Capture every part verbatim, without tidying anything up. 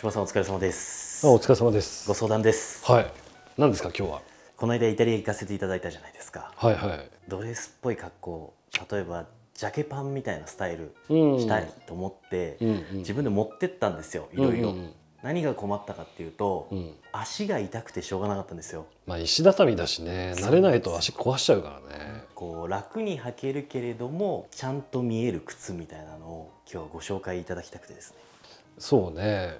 島さんお疲れ様です。お疲れ様です。ご相談です。はい。何ですか今日は。この間イタリア行かせていただいたじゃないですか。はいはい。ドレスっぽい格好、例えばジャケパンみたいなスタイルしたいと思って、うんうん、自分で持ってったんですよ。いろいろ。うんうん、何が困ったかっていうと、うん、足が痛くてしょうがなかったんですよ。まあ石畳だしね、慣れないと足壊しちゃうからね。こう楽に履けるけれどもちゃんと見える靴みたいなのを今日はご紹介いただきたくてですね。そうね。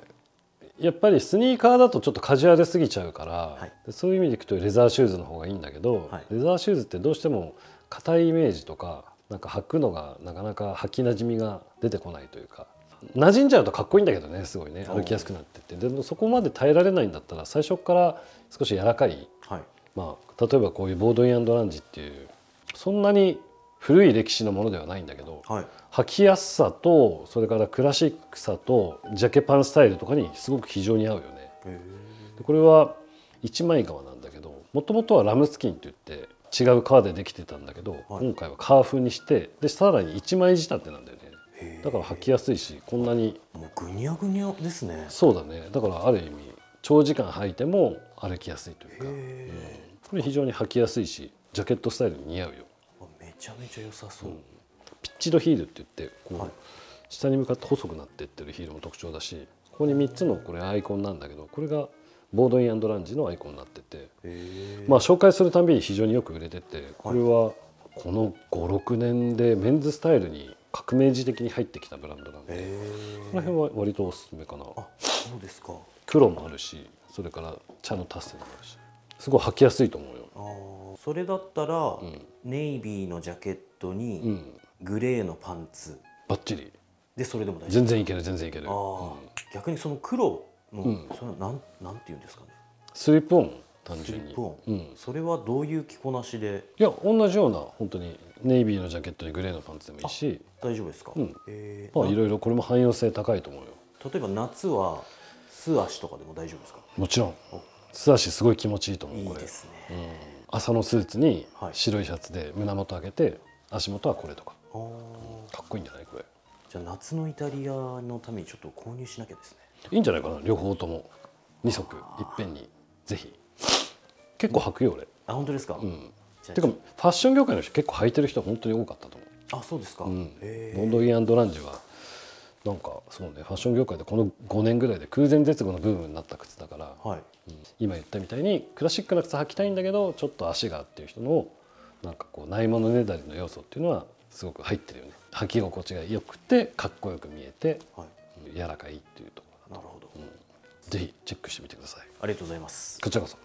やっぱりスニーカーだとちょっとカジュアルすぎちゃうから、はい、そういう意味でいくとレザーシューズの方がいいんだけど、はい、レザーシューズってどうしても硬いイメージとかなんか履くのがなかなか履きなじみが出てこないというか、馴染んじゃうとかっこいいんだけどね、すごいね歩きやすくなってって、でもそこまで耐えられないんだったら最初から少し柔らかい、はい、まあ、例えばこういうボードイン&ランジっていうそんなに古い歴史のものではないんだけど、はい、履きやすさとそれからクラシックさとジャケパンスタイルとかにすごく非常に合うよね。でこれは一枚革なんだけど、もともとはラムスキンといって違う革でできてたんだけど、はい、今回は革風にして、でさらに一枚仕立てなんだよね。だから履きやすいし、こんなにもうぐにゃぐにゃですね。そうだね。だからある意味長時間履いても歩きやすいというか、うん、これ非常に履きやすいしジャケットスタイルに似合うよ。めちゃめちゃ良さそう、うん、ピッチドヒールって言ってこう、はい、下に向かって細くなっていってるヒールも特徴だし、ここにみっつのこれアイコンなんだけど、これがボードイン&ランジのアイコンになってて、まあ紹介するたびに非常によく売れてて、これはこのご、ろくねんでメンズスタイルに革命児的に入ってきたブランドなんで、この辺は割とおすすめかな。あ、そうですか。黒もあるし、それから茶のタッセルもあるし、すごい履きやすいと思うよ。あ、それだったら、うん、ネイビーのジャケットに、うん、グレーのパンツバッチリで、それでも大丈夫。全然いける、全然いける。逆にその黒の、うん、それはなんなんていうんですかね、スリップオン、単純にスリップオン、うん、それはどういう着こなしで。いや、同じような本当にネイビーのジャケットにグレーのパンツでもいいし。大丈夫ですか。うん、えー、まあいろいろこれも汎用性高いと思うよ。例えば夏は素足とかでも大丈夫ですか。もちろん素足すごい気持ちいいと思う。いいですね、これ、うん、朝のスーツに白いシャツで胸元上げて、足元はこれとか、うん、かっこいいんじゃないこれ。じゃあ夏のイタリアのためにちょっと購入しなきゃですね。いいんじゃないかな、両方ともにそくいっぺんにぜひ。結構履くよ俺。あ、本当ですか。うん、てかファッション業界の人結構履いてる人本当に多かったと思う。あ、そうですか。ボンドイン&ランジはなんかそうね、ファッション業界でこのごねんぐらいで空前絶後のブームになった靴だから、はい、うん、今言ったみたいにクラシックな靴履きたいんだけどちょっと足がっていう人のなんかこうないものねだりの要素っていうのはすごく入ってるよね。履き心地が良くてかっこよく見えて、はい、柔らかいっていうところだと。なるほど、うん、ぜひチェックしてみてください。ありがとうございます。こちらこそ。